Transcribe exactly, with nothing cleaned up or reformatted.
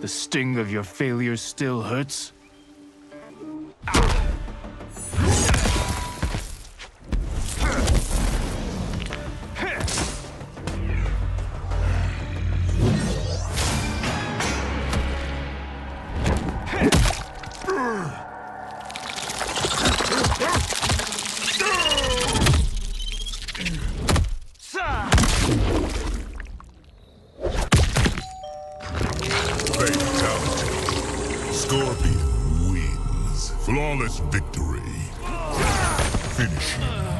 The sting of your failure still hurts? Scorpion wins. Flawless victory. Finishing.